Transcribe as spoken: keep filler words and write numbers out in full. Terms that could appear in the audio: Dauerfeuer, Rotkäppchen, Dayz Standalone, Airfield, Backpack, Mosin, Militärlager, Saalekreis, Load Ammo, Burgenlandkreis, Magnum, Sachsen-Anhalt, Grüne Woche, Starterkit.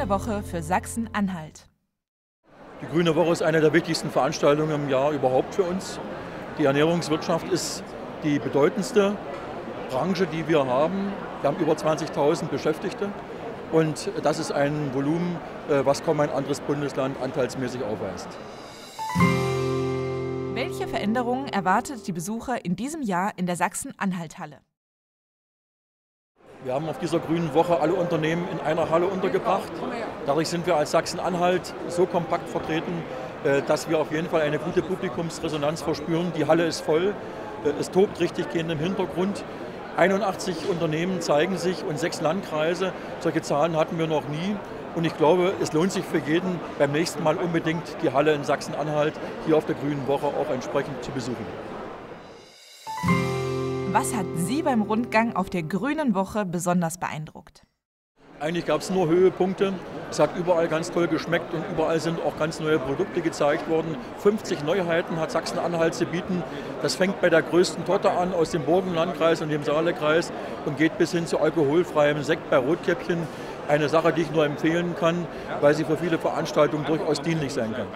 Grüne Woche für Sachsen-Anhalt. Die Grüne Woche ist eine der wichtigsten Veranstaltungen im Jahr überhaupt für uns. Die Ernährungswirtschaft ist die bedeutendste Branche, die wir haben. Wir haben über zwanzigtausend Beschäftigte und das ist ein Volumen, was kaum ein anderes Bundesland anteilsmäßig aufweist. Welche Veränderungen erwartet die Besucher in diesem Jahr in der Sachsen-Anhalt-Halle? Wir haben auf dieser Grünen Woche alle Unternehmen in einer Halle untergebracht. Dadurch sind wir als Sachsen-Anhalt so kompakt vertreten, dass wir auf jeden Fall eine gute Publikumsresonanz verspüren. Die Halle ist voll, es tobt richtig gehend im Hintergrund. einundachtzig Unternehmen zeigen sich und sechs Landkreise. Solche Zahlen hatten wir noch nie. Und ich glaube, es lohnt sich für jeden, beim nächsten Mal unbedingt die Halle in Sachsen-Anhalt hier auf der Grünen Woche auch entsprechend zu besuchen. Was hat Sie beim Rundgang auf der Grünen Woche besonders beeindruckt? Eigentlich gab es nur Höhepunkte. Es hat überall ganz toll geschmeckt und überall sind auch ganz neue Produkte gezeigt worden. fünfzig Neuheiten hat Sachsen-Anhalt zu bieten. Das fängt bei der größten Torte an aus dem Burgenlandkreis und dem Saalekreis und geht bis hin zu alkoholfreiem Sekt bei Rotkäppchen. Eine Sache, die ich nur empfehlen kann, weil sie für viele Veranstaltungen durchaus dienlich sein kann.